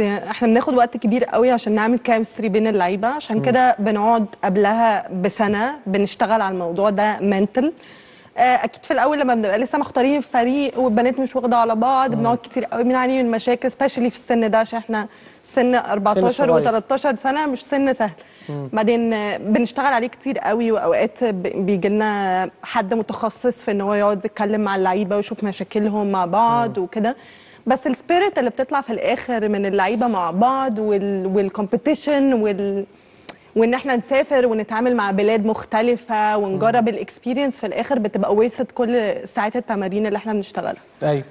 احنا بناخد وقت كبير قوي عشان نعمل كيمستري بين اللعيبه، عشان كده بنقعد قبلها بسنه بنشتغل على الموضوع ده منتل. اكيد في الاول لما بنبقى لسه مختارين الفريق والبنات مش واخده على بعض بنقعد كتير قوي بنعاني من مشاكل، سبيشالي في السن ده عشان احنا سن 14 و13 سنه مش سن سهل. بعدين بنشتغل عليه كتير قوي، واوقات بيجي لنا حد متخصص في ان هو يقعد يتكلم مع اللعيبه ويشوف مشاكلهم مع بعض وكده. بس السبيريت اللي بتطلع في الاخر من اللعيبه مع بعض والكومبيتيشن وان احنا نسافر ونتعامل مع بلاد مختلفه ونجرب الاكسبيرينس في الاخر بتبقى ويست كل ساعات التمارين اللي احنا بنشتغلها. ايوه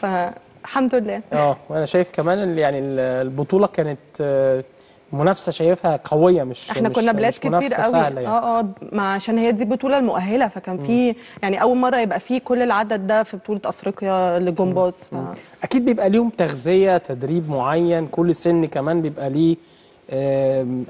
فالحمد لله. وانا شايف كمان يعني البطوله كانت منافسه شايفها قويه، مش احنا كنا بلاد كتير قوي يعني. عشان هي دي البطوله المؤهله، فكان في يعني اول مره يبقى في كل العدد ده في بطوله افريقيا للجمباز. اكيد بيبقى ليهم تغذيه تدريب معين، كل سن كمان بيبقى ليه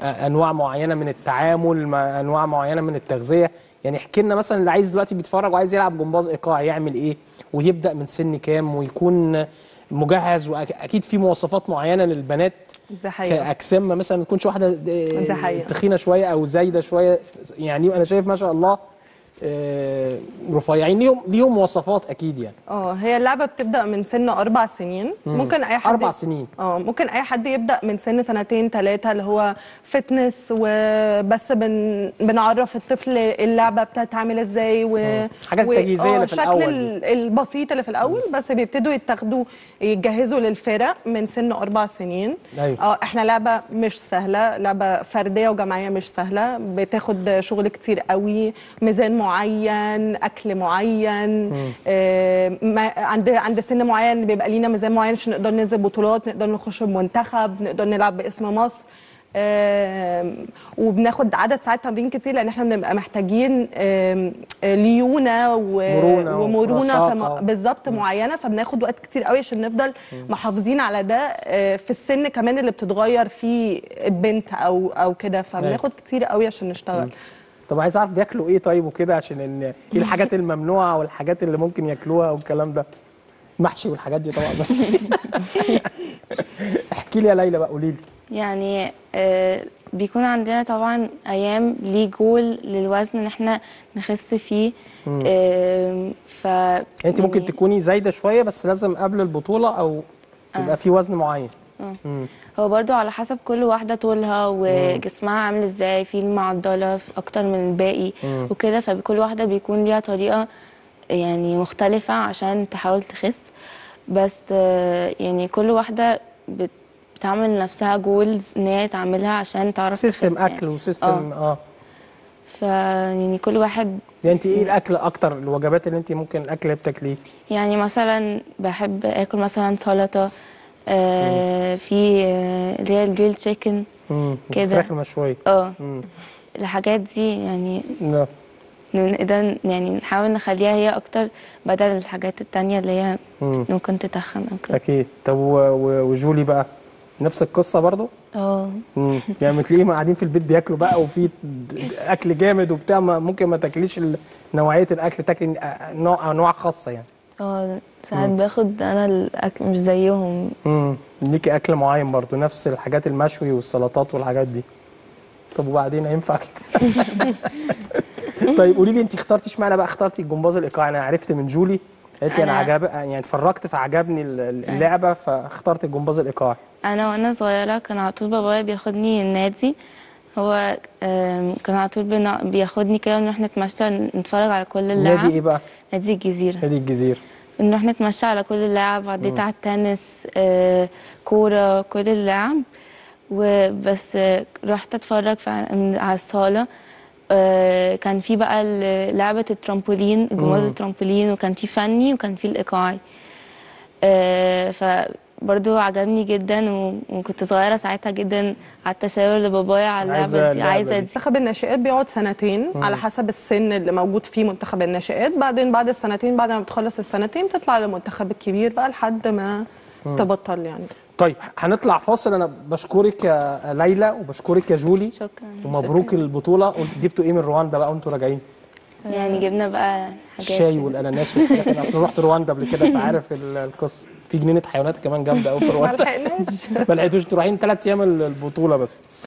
انواع معينه من التعامل مع انواع معينه من التغذيه. يعني احكي لنا مثلا اللي عايز دلوقتي بيتفرج وعايز يلعب جمباز ايقاعي يعمل ايه، ويبدا من سن كام، ويكون مجهز، واكيد في مواصفات معينه للبنات كأجسام مثلا ما تكونش واحده تخينه شويه او زايده شويه. يعني انا شايف ما شاء الله رفيعين، ليهم مواصفات اكيد يعني. هي اللعبه بتبدا من سن 4 سنين، ممكن اي حد 4 سنين ممكن اي حد يبدا من سن 2 3 اللي هو فتنس وبس. بنعرف الطفل اللعبه بتتعمل ازاي حاجات تجهيزيه اللي في الاول، الشكل البسيط اللي في الاول، بس بيبتدوا يجهزوا للفرق من سن 4 سنين. احنا لعبه مش سهله، لعبه فرديه وجماعيه مش سهله، بتاخد شغل كتير قوي، ميزان معين، اكل معين، عند سن معين بيبقى لينا ميزان معين عشان نقدر ننزل بطولات، نقدر نخش بمنتخب، نقدر نلعب باسم مصر. وبناخد عدد ساعات تمرين كتير لان احنا بنبقى محتاجين ليونه ومرونه بالظبط معينه، فبناخد وقت كتير قوي عشان نفضل محافظين على ده في السن كمان اللي بتتغير فيه البنت او كده، فبناخد كتير قوي عشان نشتغل. طب عايز اعرف بياكلوا ايه طيب وكده، عشان ايه الحاجات الممنوعه والحاجات اللي ممكن ياكلوها والكلام ده، محشي والحاجات دي طبعا. احكي لي يا ليلى بقى، قولي لي. يعني بيكون عندنا طبعا ايام ليه جول للوزن ان احنا نخس فيه. انت ممكن تكوني زايده شويه بس لازم قبل البطوله او يبقى في وزن معين. هو برضو على حسب كل واحدة طولها وجسمها عامل ازاي، في المعضلة اكتر من الباقي وكده، فكل واحدة بيكون ليها طريقة يعني مختلفة عشان تحاول تخس. بس يعني كل واحدة بتعمل نفسها جولز ان هي تعملها عشان تعرف سيستم اكل يعني. وسيستم يعني كل واحد يعني. انت ايه الاكل اكتر، الوجبات اللي انت ممكن الاكل بتاكليه؟ يعني مثلا بحب اكل مثلا سلطة، في اللي هي الجريل تشيكن كده، الفراخ المشويه، الحاجات دي يعني نقدر يعني نحاول نخليها هي اكتر بدل الحاجات التانية اللي هي ممكن تتخن او كده. اكيد. طب وجولي بقى نفس القصه برضو؟ يعني بتلاقيهم قاعدين في البيت بياكلوا بقى وفي اكل جامد وبتاع، ممكن ما تاكليش نوعيه الاكل، تاكلي انواع خاصه يعني. ساعات باخد انا الاكل مش زيهم. ليكي اكل معين برضو، نفس الحاجات المشوي والسلطات والحاجات دي. طب وبعدين هينفع كده؟ طيب قولي لي انت اخترتي، اشمعنى بقى اخترتي الجمباز الايقاعي؟ انا عرفت من جولي قالت لي انا عجب يعني، اتفرجت فعجبني اللعبه فاخترت الجمباز الايقاعي. انا وانا صغيره كان على طول بابايا بياخدني النادي، هو كان على طول بياخدني كده ونروح نتمشى نتفرج على كل اللعب. نادي ايه بقى؟ نادي الجزيره. نادي الجزيره. نروح نتمشى على كل اللعب، عديت على التنس، كوره، كل اللعب. وبس رحت اتفرج على الصاله، كان في بقى لعبه الترامبولين، جمباز الترامبولين، وكان في فني وكان في الايقاعي. برضو عجبني جدا وكنت صغيره ساعتها جدا على التشاور لبابايا على اللعبه دي. عايزه منتخب الناشئات بيقعد 2 سنين على حسب السن اللي موجود فيه منتخب الناشئات، بعدين بعد ال2 سنين بعد ما بتخلص ال2 سنين بتطلع للمنتخب الكبير بقى لحد ما تبطل يعني. طيب هنطلع فاصل. انا بشكرك يا ليلى وبشكرك يا جولي. شكرا. ومبروك البطوله. جبتوا ايه من رواندا بقى وانتوا راجعين؟ يعني جبنا بقى حاجات الشاي والاناناس والحاجات. انا اصلا رحت رواندا قبل كده فعارف القصه، في جنينه حيوانات كمان جامده قوي في رواندا. ما لحقناش تروحين 3 ايام البطوله بس.